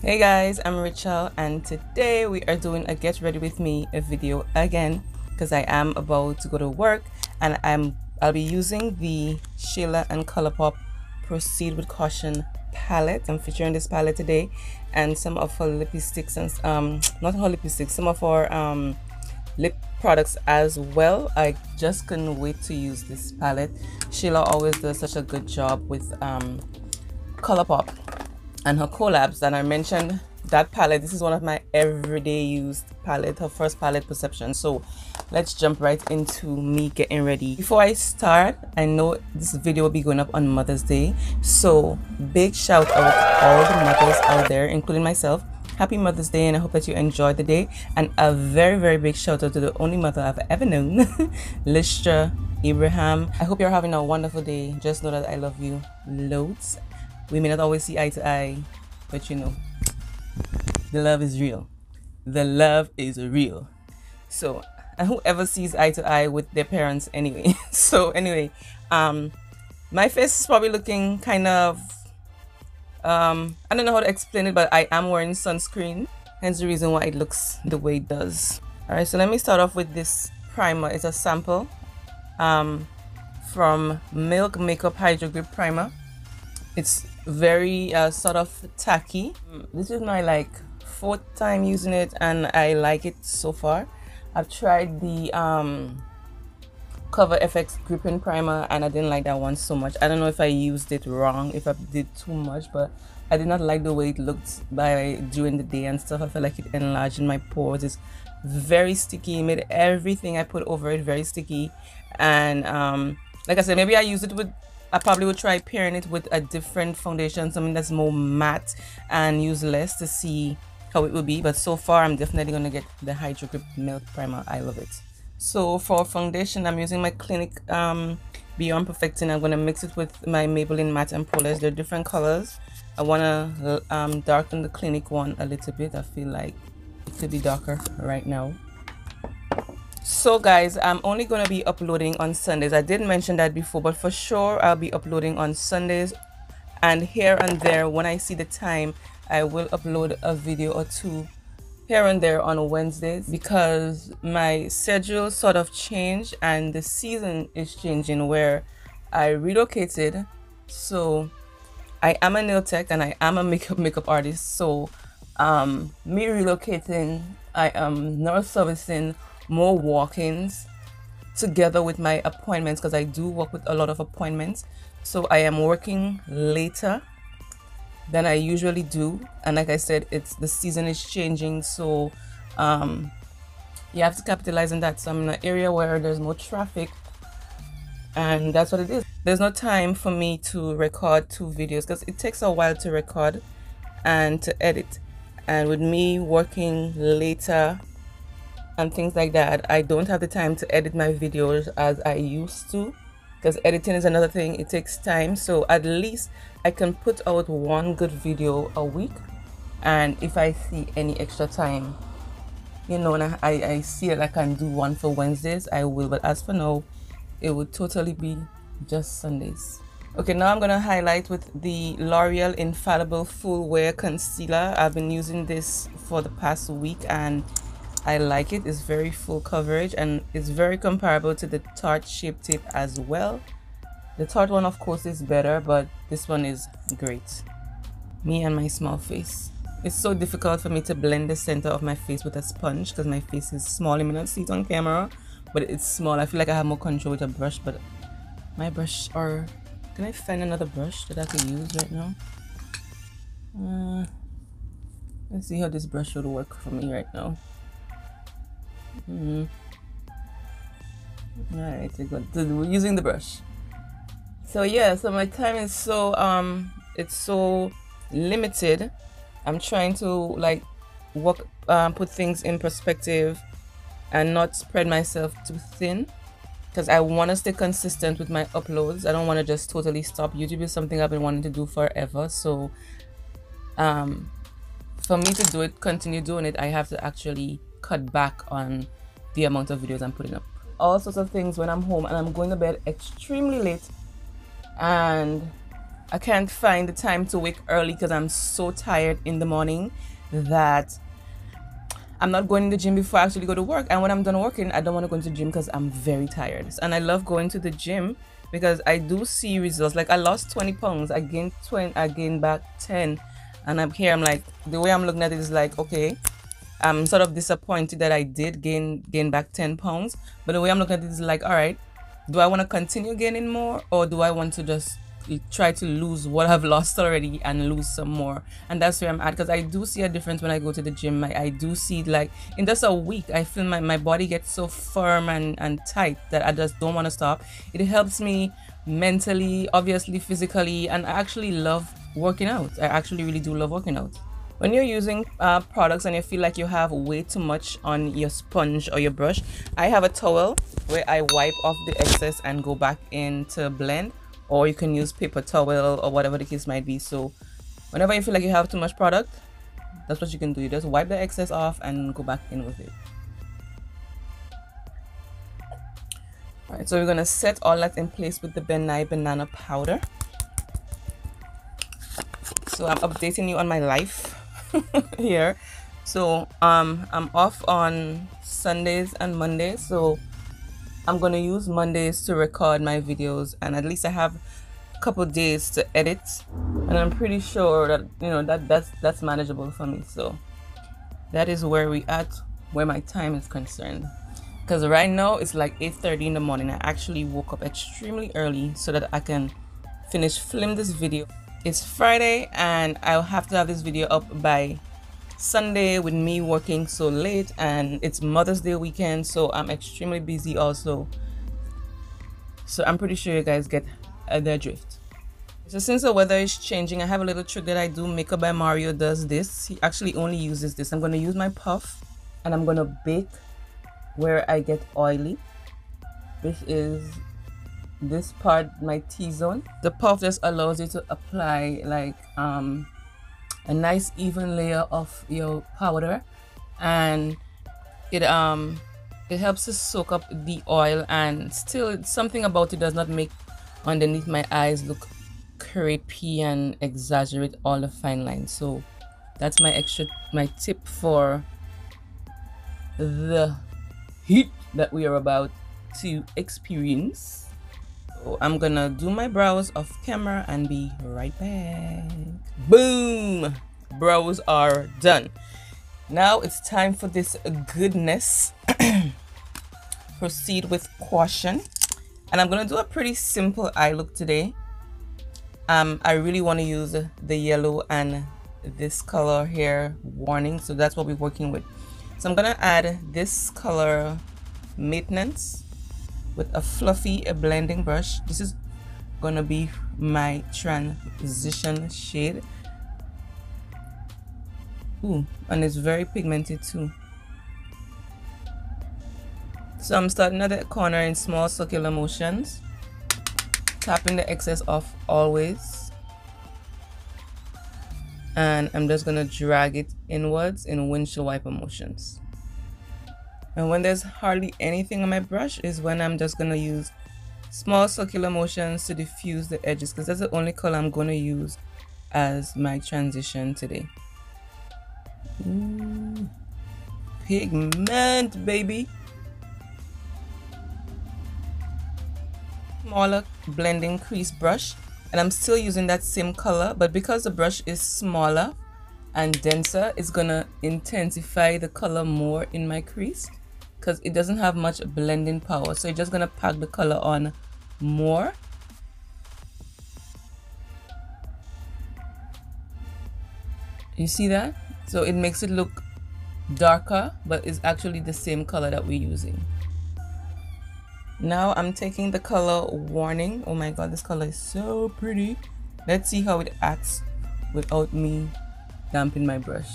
Hey guys, I'm Rachel and today we are doing a get ready with me video again because I am about to go to work and I'll be using the Shayla and Colourpop Proceed with Caution palette. I'm featuring this palette today and some of her lipsticks and some of her lip products as well. I just couldn't wait to use this palette. Shayla always does such a good job with Colourpop and her collabs, and I mentioned that palette. This is one of my everyday used palette, her first palette, Perception. So let's jump right into me getting ready. Before I start, I know this video will be going up on Mother's Day, so big shout out to all the mothers out there, including myself. Happy Mother's Day, and I hope that you enjoyed the day. And a very, very big shout out to the only mother I've ever known, Listra Abraham. I hope you're having a wonderful day. Just know that I love you loads. We may not always see eye to eye, but you know, the love is real. The love is real. So, and whoever sees eye to eye with their parents anyway. So anyway, my face is probably looking kind of, I don't know how to explain it, but I am wearing sunscreen. Hence the reason why it looks the way it does. Alright, so let me start off with this primer. It's a sample from Milk Makeup Hydro Grip Primer. It's very sort of tacky. This is my like fourth time using it and I like it so far. I've tried the Cover FX Gripping Primer and I didn't like that one so much. I don't know if I used it wrong, if I did too much, but I did not like the way it looked by during the day and stuff. I felt like it enlarged my pores. It's very sticky, it made everything I put over it very sticky. And like I said, maybe I used it with, I probably would try pairing it with a different foundation, something that's more matte and use less, to see how it would be. But so far, I'm definitely going to get the Hydro Grip Milk Primer. I love it. So for foundation, I'm using my Clinique Beyond Perfecting. I'm going to mix it with my Maybelline Matte and Poreless. They're different colors. I want to darken the Clinique one a little bit. I feel like it could be darker right now. So guys, I'm only going to be uploading on Sundays. I did mention that before, but for sure I'll be uploading on Sundays, and here and there when I see the time I will upload a video or two here and there on Wednesdays, because my schedule sort of changed and the season is changing where I relocated. So I am a nail tech and I am a makeup artist, so me relocating, I am nurse servicing, more walk-ins together with my appointments, because I do work with a lot of appointments. So I am working later than I usually do, and like I said, it's the season is changing, so you have to capitalize on that. So I'm in an area where there's more traffic, and that's what it is. There's no time for me to record two videos because it takes a while to record and to edit, and with me working later and things like that, I don't have the time to edit my videos as I used to, because editing is another thing, it takes time. So at least I can put out one good video a week, and if I see any extra time, you know, and I see it, I can do one for Wednesdays, I will. But as for now, it would totally be just Sundays. Okay, now I'm gonna highlight with the L'Oreal Infallible Full Wear Concealer. I've been using this for the past week and I like it. It's very full coverage and it's very comparable to the Tarte Shape Tape as well. The Tarte one of course is better, but this one is great. Me and my small face. It's so difficult for me to blend the center of my face with a sponge because my face is small. You may not see it on camera, but it's small. I feel like I have more control with a brush, but my brush, or can I find another brush that I could use right now? Let's see how this brush would work for me right now. Alright, we're using the brush. So yeah, so my time is so it's so limited. I'm trying to like work, put things in perspective and not spread myself too thin, because I want to stay consistent with my uploads. I don't want to just totally stop. YouTube is something I've been wanting to do forever, so for me to do it, continue doing it, I have to actually cut back on the amount of videos I'm putting up. all sorts of things when I'm home and I'm going to bed extremely late and I can't find the time to wake early because I'm so tired in the morning that I'm not going to the gym before I actually go to work. And when I'm done working, I don't want to go into the gym because I'm very tired. And I love going to the gym because I do see results. Like I lost 20 pounds, I gained 20, I gained back 10. And I'm here, I'm like, the way I'm looking at it is like, okay, I'm sort of disappointed that I did gain back 10 pounds. But the way I'm looking at it is like, all right, do I want to continue gaining more or do I want to just try to lose what I've lost already and lose some more? And that's where I'm at, because I do see a difference when I go to the gym. I do see, like, in just a week, I feel my body gets so firm and tight that I just don't want to stop. It helps me mentally, obviously physically, and I actually love working out. I actually really do love working out. When you're using products and you feel like you have way too much on your sponge or your brush, I have a towel where I wipe off the excess and go back in to blend. Or you can use paper towel or whatever the case might be. So whenever you feel like you have too much product, that's what you can do. You just wipe the excess off and go back in with it. All right, so we're gonna set all that in place with the Ben Nye banana powder. So I'm updating you on my life here. So I'm off on Sundays and Mondays. So I'm gonna use Mondays to record my videos, and at least I have a couple days to edit, and I'm pretty sure that, you know, that's manageable for me. So that is where we at, where my time is concerned, because right now it's like 8:30 in the morning. I actually woke up extremely early so that I can film this video. It's Friday and I'll have to have this video up by Sunday with me working so late, and it's Mother's Day weekend, so I'm extremely busy also. So I'm pretty sure you guys get the drift. So since the weather is changing, I have a little trick that I do. Makeup by Mario does this. He actually only uses this. I'm going to use my puff and I'm going to bake where I get oily, which is this part, my T-zone. The puff just allows you to apply like a nice even layer of your powder, and it helps to soak up the oil, and still something about it does not make underneath my eyes look crepey and exaggerate all the fine lines. So that's my tip for the heat that we are about to experience. So I'm gonna do my brows off camera and be right back. Boom! Brows are done. Now it's time for this goodness. Proceed with Caution. And I'm gonna do a pretty simple eye look today. I really want to use the yellow and this color here, Warning. So that's what we're working with. So I'm gonna add this color, Maintenance, with a fluffy blending brush. This is gonna be my transition shade. Ooh, and it's very pigmented too. So I'm starting at the corner in small circular motions, tapping the excess off always, and I'm just gonna drag it inwards in windshield wiper motions. And when there's hardly anything on my brush is when I'm just gonna use small circular motions to diffuse the edges, because that's the only color I'm gonna use as my transition today. Ooh, pigment, baby. Smaller blending crease brush, and I'm still using that same color, but because the brush is smaller and denser, it's gonna intensify the color more in my crease, because it doesn't have much blending power. So you're just gonna pack the color on more. You see that? So it makes it look darker, but it's actually the same color that we're using. Now I'm taking the color Warning. Oh my God, this color is so pretty. Let's see how it acts without me dampen my brush.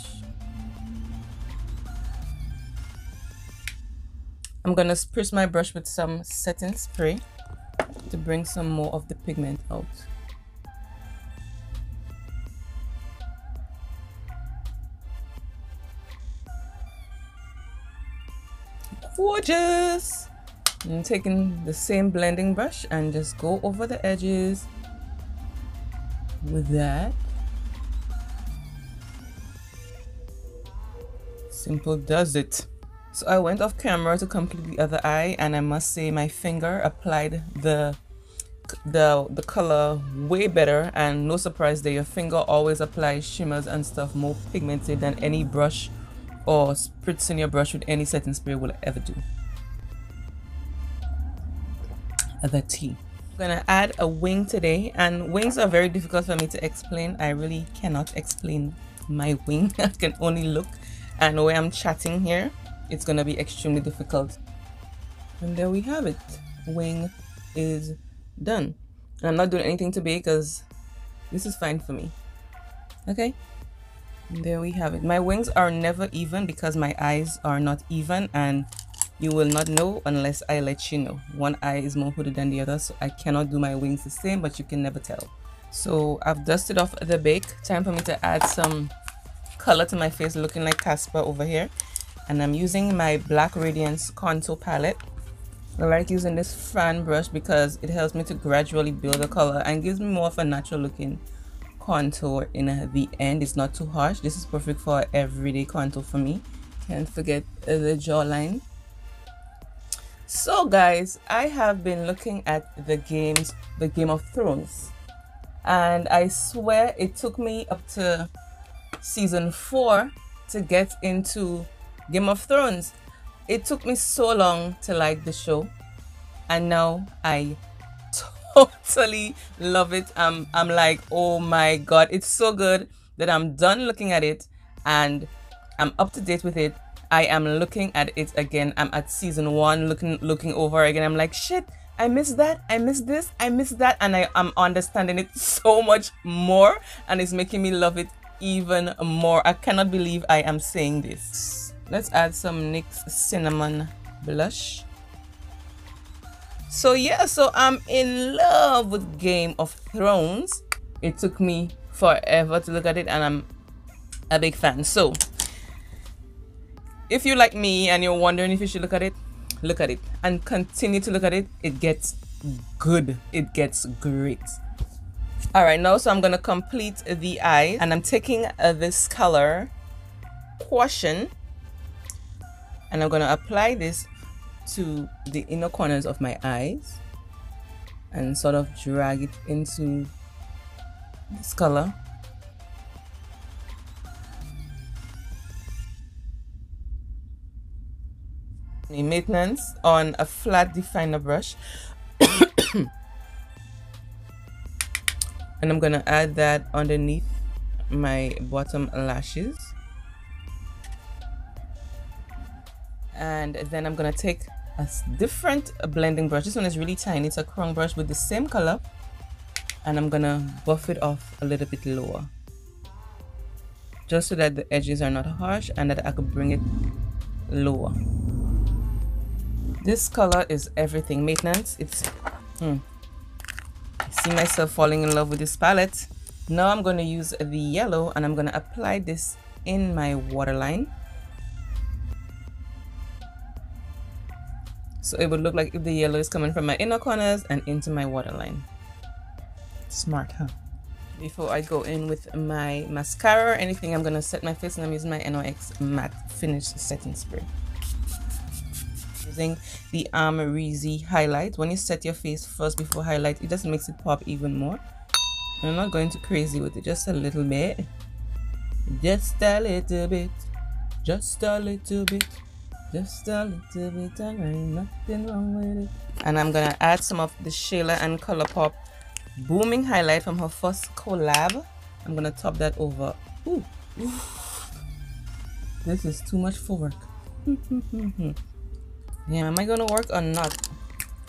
I'm gonna spritz my brush with some setting spray to bring some more of the pigment out. Gorgeous! I'm taking the same blending brush and just go over the edges with that. Simple does it. So I went off camera to complete the other eye, and I must say my finger applied the color way better, and no surprise there, your finger always applies shimmers and stuff more pigmented than any brush or spritzing your brush with any setting spray will ever do. The T. I'm gonna add a wing today, and wings are very difficult for me to explain. I really cannot explain my wing. I can only look, and the way I'm chatting here, it's gonna be extremely difficult. And there we have it. Wing is done. And I'm not doing anything today because this is fine for me. Okay, and there we have it. My wings are never even because my eyes are not even, and you will not know unless I let you know. One eye is more hooded than the other, so I cannot do my wings the same, but you can never tell. So I've dusted off the bake. Time for me to add some color to my face, looking like Casper over here. And I'm using my Black Radiance contour palette. I like using this fan brush because it helps me to gradually build the color and gives me more of a natural looking contour in the end. It's not too harsh. This is perfect for everyday contour for me. Can't forget the jawline. So guys, I have been looking at the Game of Thrones, and I swear it took me up to season 4 to get into Game of Thrones. It took me so long to like the show, and now I totally love it. I'm like, oh my god, it's so good that I'm done looking at it and I'm up to date with it. I am looking at it again. I'm at season 1 looking over again. I'm like, shit, I missed that, I missed this, I missed that, and I'm understanding it so much more, and it's making me love it even more. I cannot believe I am saying this. Let's add some NYX cinnamon blush. So yeah, so I'm in love with Game of Thrones. It took me forever to look at it, and I'm a big fan. So if you like me and you're wondering if you should look at it and continue to look at it. It gets good. It gets great. All right, now so I'm going to complete the eye, and I'm taking this color Caution, and I'm going to apply this to the inner corners of my eyes and sort of drag it into this color. Maintenance on a flat definer brush and I'm gonna add that underneath my bottom lashes, and then I'm gonna take a different blending brush. This one is really tiny, it's a crown brush with the same color, and I'm gonna buff it off a little bit lower just so that the edges are not harsh and that I could bring it lower. This color is everything. Maintenance. It's I see myself falling in love with this palette. Now I'm going to use the yellow, and I'm going to apply this in my waterline, so it would look like if the yellow is coming from my inner corners and into my waterline. Smart, huh? Before I go in with my mascara or anything, I'm going to set my face, and I'm using my NYX matte finish setting spray. Using the Amrezy highlight. When you set your face first before highlight, it just makes it pop even more. I'm not going too crazy with it, just a little bit, just a little bit, just a little bit, just a little bit, and ain't nothing wrong with it. And I'm gonna add some of the Shayla and Colourpop Booming highlight from her first collab. I'm gonna top that over. Ooh, ooh. This is too much for work. Yeah, am I gonna work or not?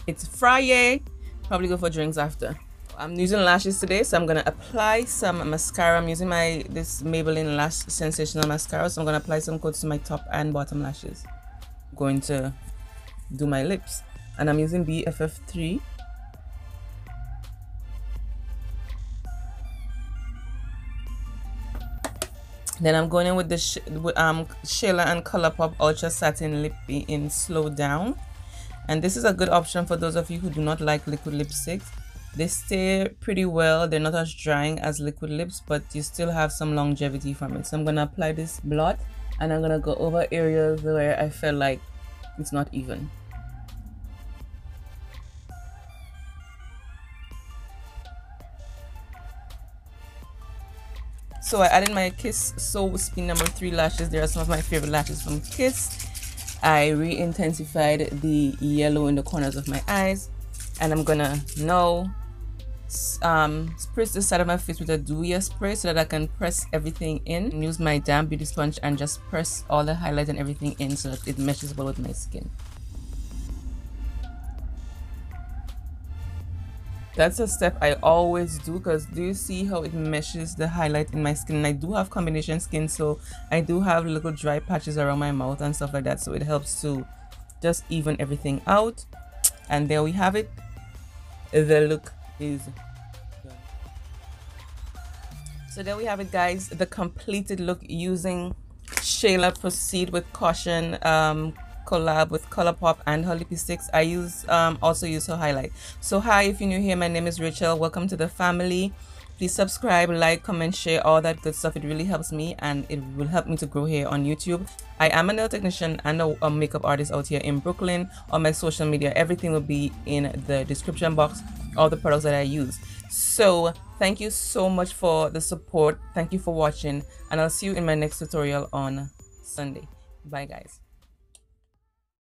It's Friday. Probably go for drinks after. I'm using lashes today, so I'm gonna apply some mascara. I'm using this Maybelline Lash Sensational mascara, so I'm gonna apply some coats to my top and bottom lashes. I'm going to do my lips, and I'm using BFF3. Then I'm going in with the Shayla and Colourpop Ultra Satin Lip in Slow Down. And this is a good option for those of you who do not like liquid lipsticks. They stay pretty well, they're not as drying as liquid lips, but you still have some longevity from it. So I'm gonna apply this blot and I'm gonna go over areas where I feel like it's not even. So I added my Kiss Soul Spin number 3 lashes. There are some of my favorite lashes from Kiss. I re-intensified the yellow in the corners of my eyes, and I'm gonna now spritz the side of my face with a Douya spray so that I can press everything in, and use my damp beauty sponge and just press all the highlights and everything in so that it meshes well with my skin. That's a step I always do, because do you see how it meshes the highlight in my skin? And I do have combination skin, so I do have little dry patches around my mouth and stuff like that, so it helps to just even everything out. And there we have it. The look is done. So there we have it, guys, the completed look using Shayla Proceed with Caution collab with Colourpop and her lipsticks. I use also use her highlight. So hi, if you're new here, my name is Rachel. Welcome to the family. Please subscribe, like, comment, share, all that good stuff. It really helps me and it will help me to grow here on YouTube. I am a nail technician and a makeup artist out here in Brooklyn. On my social media, everything will be in the description box, all the products that I use. So thank you so much for the support. Thank you for watching, and I'll see you in my next tutorial on Sunday. Bye, guys.